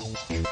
Jimbo.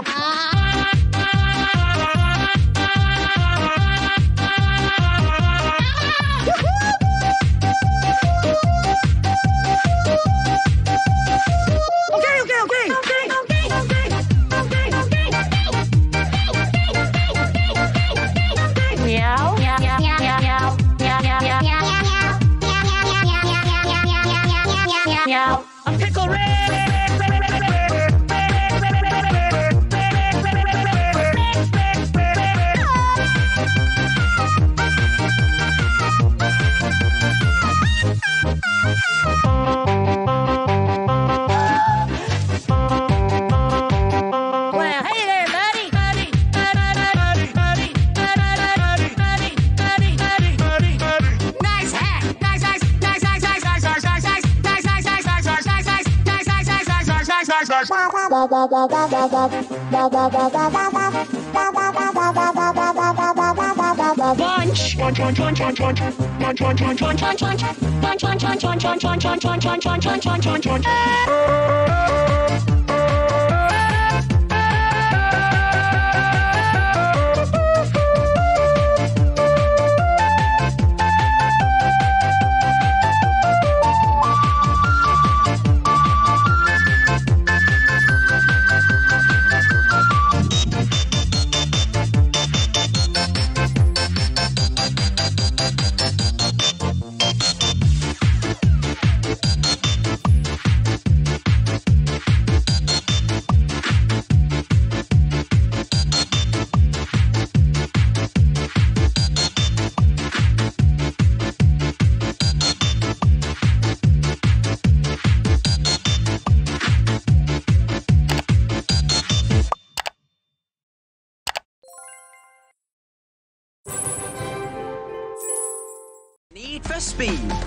Punch.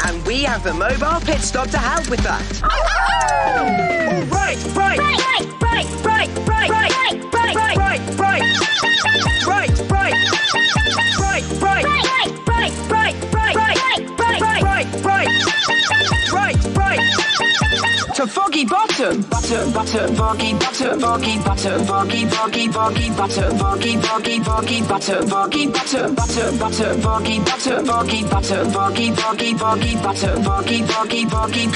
And we have a mobile pit stop to help with that. All right, right. butter, foggy butter, butter, butter, foggy butter, foggy butter, foggy, foggy, foggy butter, foggy, foggy, foggy butter, foggy butter, butter, butter, foggy butter, foggy butter, foggy, foggy, foggy butter, foggy, foggy, foggy.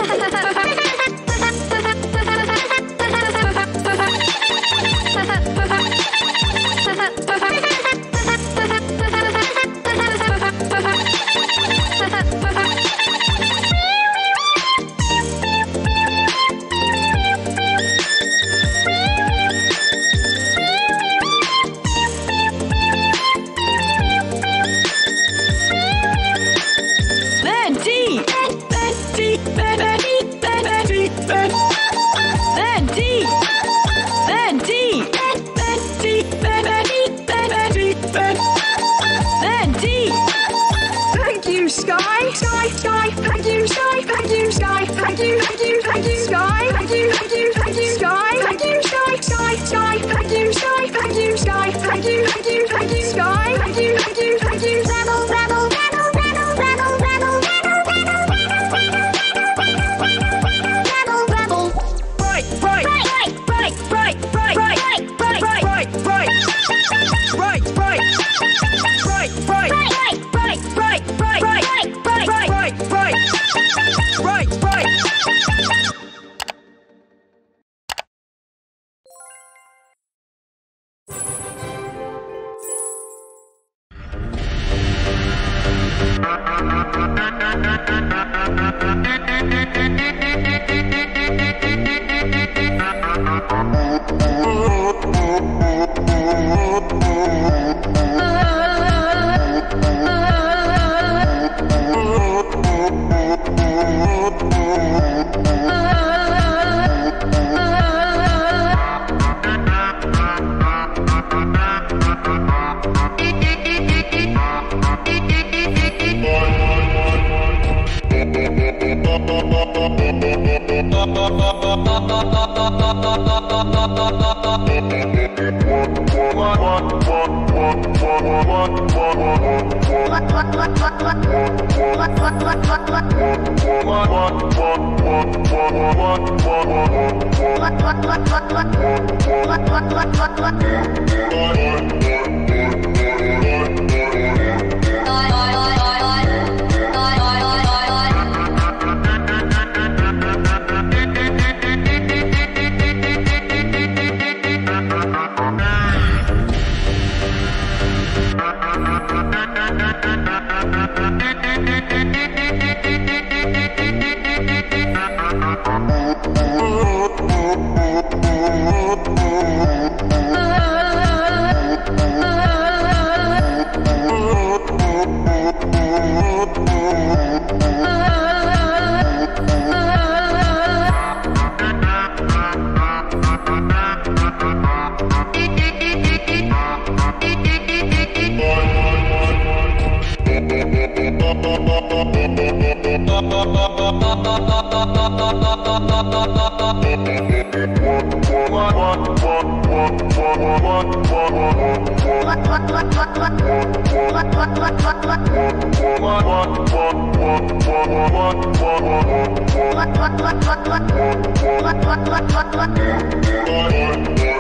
What